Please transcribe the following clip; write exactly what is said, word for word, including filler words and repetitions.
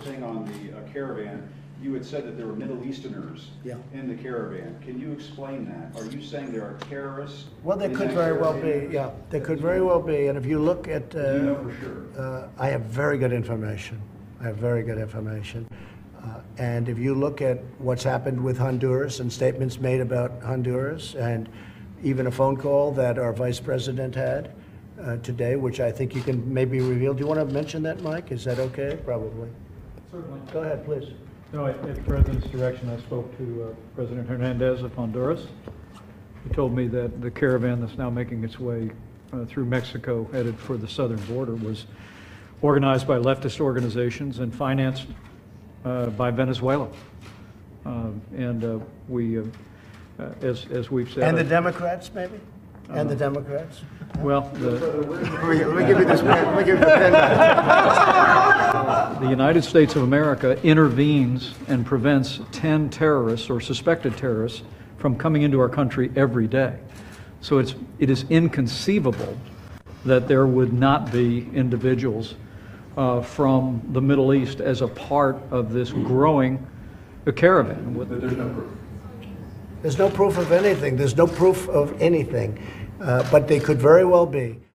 similar thing on the uh, caravan. You had said that there were Middle Easterners yeah. in the caravan. Can you explain that? Are you saying there are terrorists? Well, they could very well be. Yeah, they could very well be. And if you look at, uh, you know for sure. uh, I have very good information. I have very good information. Uh, and if you look at what's happened with Honduras and statements made about Honduras, and even a phone call that our vice president had uh, today, which I think you can maybe reveal. Do you want to mention that, Mike? Is that okay? Probably. Certainly. Go ahead, please. No, at, at the President's direction, I spoke to uh, President Hernandez of Honduras. He told me that the caravan that's now making its way uh, through Mexico, headed for the southern border, was organized by leftist organizations and financed uh, by Venezuela. Uh, and uh, we, uh, uh, as, as we've said... And the uh, Democrats, maybe? And um, the Democrats? Well, the... Let me give you this pen. Let me give you the pen. The United States of America intervenes and prevents ten terrorists or suspected terrorists from coming into our country every day. So it's, it is inconceivable that there would not be individuals uh, from the Middle East as a part of this growing caravan. There's no proof. There's no proof of anything. There's no proof of anything. Uh, but they could very well be.